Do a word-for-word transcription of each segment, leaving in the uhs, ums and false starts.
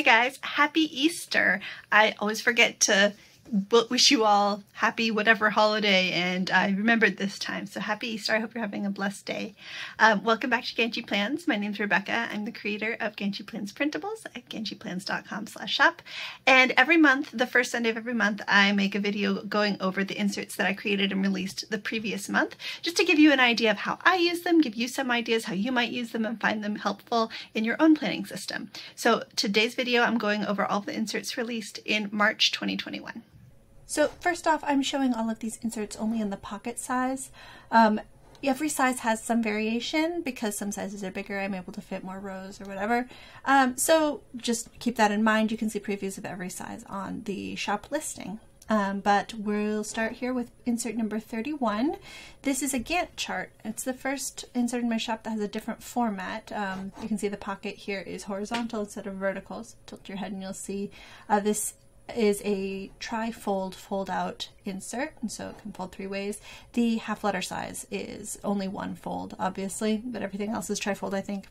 Hey guys, happy Easter. I always forget to wish you all happy whatever holiday, and I remembered this time, so happy Easter. I hope you're having a blessed day. Um, welcome back to Ganchi Plans. My name's Rebecca. I'm the creator of Ganchi Plans printables at ganchi plans dot com slash shop, and every month, the first Sunday of every month, I make a video going over the inserts that I created and released the previous month, just to give you an idea of how I use them, give you some ideas how you might use them and find them helpful in your own planning system. So today's video, I'm going over all the inserts released in March twenty twenty-one. So first off, I'm showing all of these inserts only in the pocket size. Um, every size has some variation because some sizes are bigger. I'm able to fit more rows or whatever. Um, so just keep that in mind. You can see previews of every size on the shop listing. Um, but we'll start here with insert number thirty-one. This is a Gantt chart. It's the first insert in my shop that has a different format. Um, you can see the pocket here is horizontal instead of vertical. So tilt your head and you'll see uh, this is a tri-fold fold out insert, and so it can fold three ways. The half letter size is only one fold, obviously, but everything else is tri-fold, I think.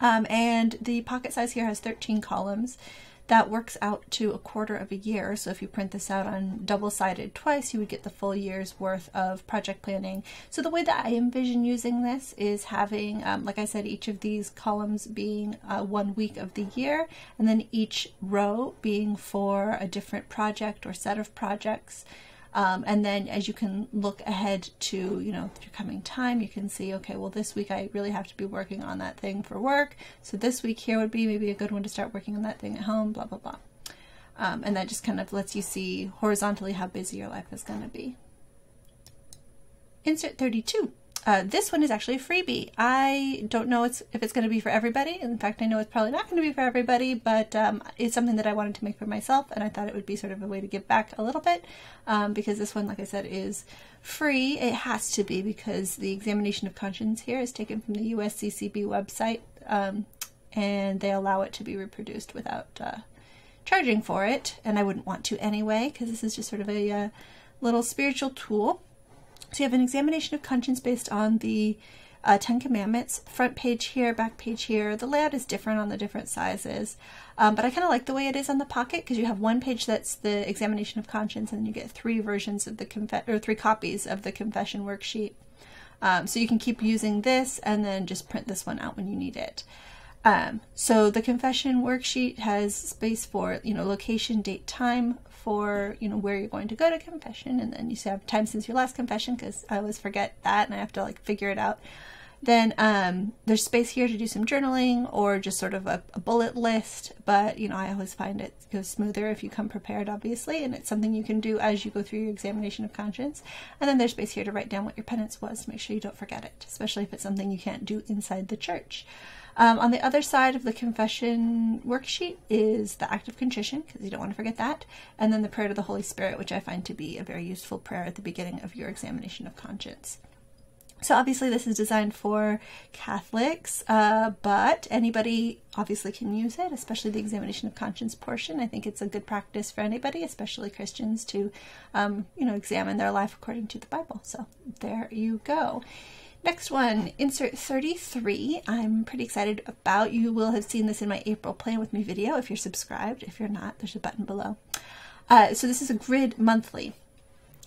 Um, and the pocket size here has thirteen columns. That works out to a quarter of a year, so if you print this out on double-sided twice, you would get the full year's worth of project planning. So the way that I envision using this is having, um, like I said, each of these columns being uh, one week of the year, and then each row being for a different project or set of projects. Um, and then as you can look ahead to, you know, your coming time, you can see, okay, well, this week I really have to be working on that thing for work. So this week here would be maybe a good one to start working on that thing at home, blah, blah, blah. Um, and that just kind of lets you see horizontally how busy your life is going to be. Insert thirty-two. Uh, this one is actually a freebie. I don't know it's, if it's going to be for everybody. In fact, I know it's probably not going to be for everybody, but um, it's something that I wanted to make for myself, and I thought it would be sort of a way to give back a little bit, um, because this one, like I said, is free. It has to be, because the examination of conscience here is taken from the U S C C B website, um, and they allow it to be reproduced without uh, charging for it, and I wouldn't want to anyway, because this is just sort of a uh, little spiritual tool. So you have an examination of conscience based on the uh, Ten Commandments, front page here, back page here. The layout is different on the different sizes, um, but I kind of like the way it is on the pocket, because you have one page that's the examination of conscience, and you get three versions of the conf- or three copies of the confession worksheet. Um, so you can keep using this and then just print this one out when you need it. Um, so the confession worksheet has space for, you know, location, date, time for, you know, where you're going to go to confession. And then you have time since your last confession, because I always forget that and I have to like figure it out. Then um, there's space here to do some journaling or just sort of a, a bullet list. But, you know, I always find it goes smoother if you come prepared, obviously. And it's something you can do as you go through your examination of conscience. And then there's space here to write down what your penance was to make sure you don't forget it, especially if it's something you can't do inside the church. Um, on the other side of the confession worksheet is the act of contrition, because you don't want to forget that, and then the prayer to the Holy Spirit, which I find to be a very useful prayer at the beginning of your examination of conscience. So obviously this is designed for Catholics, uh, but anybody obviously can use it, especially the examination of conscience portion. I think it's a good practice for anybody, especially Christians, to um, you know, examine their life according to the Bible. So there you go. Next one, insert thirty-three. I'm pretty excited about. You will have seen this in my April Plan With Me video if you're subscribed. If you're not, there's a button below. Uh, so this is a grid monthly,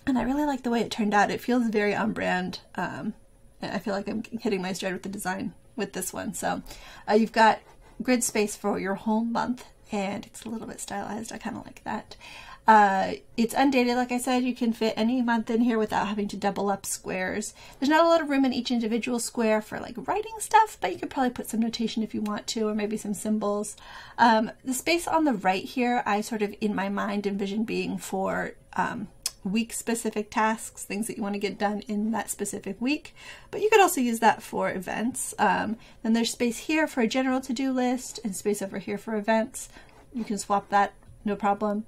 and I really like the way it turned out. It feels very on brand. Um, I feel like I'm hitting my stride with the design with this one. So uh, you've got grid space for your whole month, and it's a little bit stylized. I kind of like that. Uh, it's undated, like I said. You can fit any month in here without having to double up squares. There's not a lot of room in each individual square for like writing stuff, but you could probably put some notation if you want to, or maybe some symbols. Um, the space on the right here, I sort of in my mind envision being for um, week-specific tasks, things that you want to get done in that specific week, but you could also use that for events. Um, then there's space here for a general to-do list and space over here for events. You can swap that, no problem.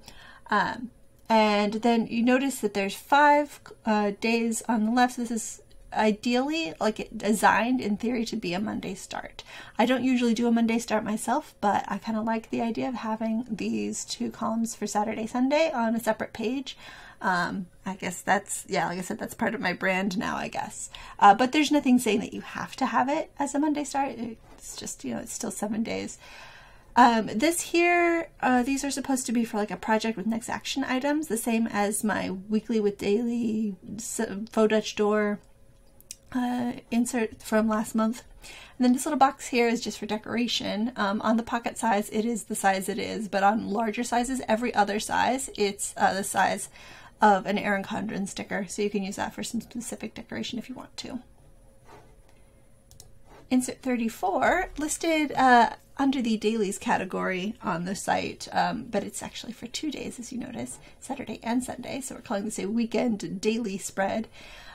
Um, and then you notice that there's five uh, days on the left. This is ideally like designed in theory to be a Monday start. I don't usually do a Monday start myself, but I kind of like the idea of having these two columns for Saturday, Sunday on a separate page. Um, I guess that's, yeah, like I said, that's part of my brand now, I guess. Uh, but there's nothing saying that you have to have it as a Monday start. It's just, you know, it's still seven days. Um, this here, uh, these are supposed to be for like a project with next action items, the same as my weekly with daily faux Dutch door uh, insert from last month. And then this little box here is just for decoration. Um, on the pocket size, it is the size it is, but on larger sizes, every other size, it's uh, the size of an Erin Condren sticker. So you can use that for some specific decoration if you want to. Insert thirty-four, listed uh, under the dailies category on the site, um, but it's actually for two days, as you notice, Saturday and Sunday. So we're calling this a weekend daily spread.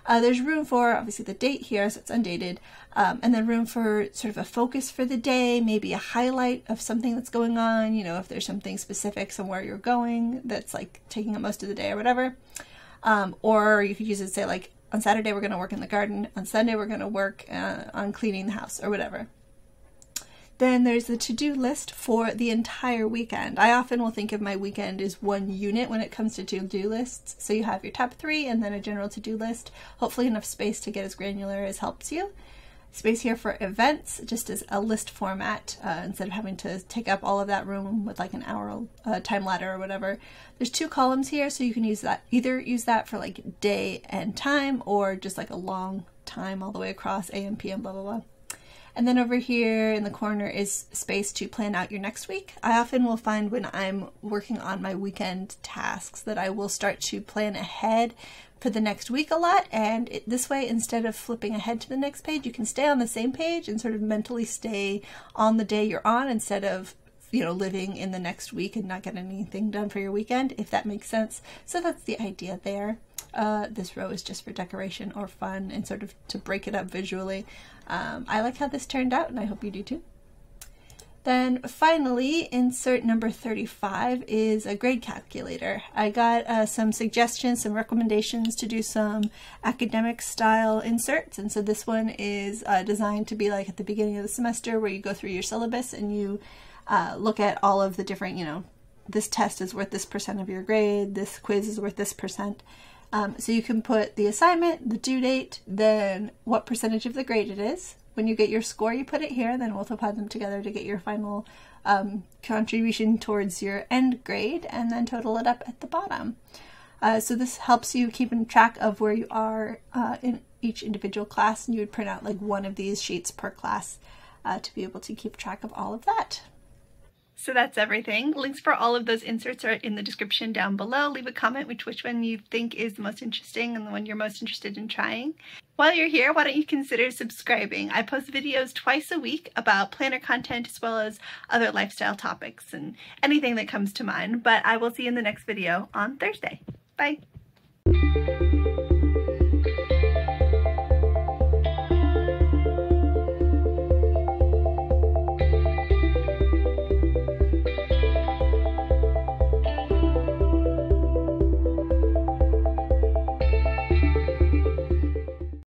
Uh, there's room for, obviously, the date here, so it's undated, um, and then room for sort of a focus for the day, maybe a highlight of something that's going on, you know, if there's something specific somewhere you're going that's like taking up most of the day or whatever. Um, or you could use it, say, like, on Saturday, we're going to work in the garden. On Sunday, we're going to work uh, on cleaning the house or whatever. Then there's the to-do list for the entire weekend. I often will think of my weekend as one unit when it comes to to-do lists. So you have your top three and then a general to-do list. Hopefully enough space to get as granular as helps you. Space here for events, just as a list format, uh, instead of having to take up all of that room with like an hour uh, time ladder or whatever. There's two columns here, so you can use that, either use that for like day and time, or just like a long time all the way across, A M, P M, blah, blah, blah. And then over here in the corner is space to plan out your next week. I often will find when I'm working on my weekend tasks that I will start to plan ahead for the next week a lot, and it, this way, instead of flipping ahead to the next page, you can stay on the same page and sort of mentally stay on the day you're on instead of, you know, living in the next week and not getting anything done for your weekend, if that makes sense. So that's the idea there. Uh, this row is just for decoration or fun and sort of to break it up visually. Um, I like how this turned out, and I hope you do too. Then finally, insert number thirty-five is a grade calculator. I got uh, some suggestions, some recommendations to do some academic style inserts. And so this one is uh, designed to be like at the beginning of the semester where you go through your syllabus and you uh, look at all of the different, you know, this test is worth this percent of your grade, this quiz is worth this percent. Um, so you can put the assignment, the due date, then what percentage of the grade it is. When you get your score, you put it here, and then we'll multiply them together to get your final um, contribution towards your end grade, and then total it up at the bottom. Uh, so this helps you keep in track of where you are uh, in each individual class, and you would print out like one of these sheets per class uh, to be able to keep track of all of that. So that's everything. Links for all of those inserts are in the description down below. Leave a comment which, which one you think is the most interesting and the one you're most interested in trying. While you're here, why don't you consider subscribing? I post videos twice a week about planner content as well as other lifestyle topics and anything that comes to mind. But I will see you in the next video on Thursday. Bye.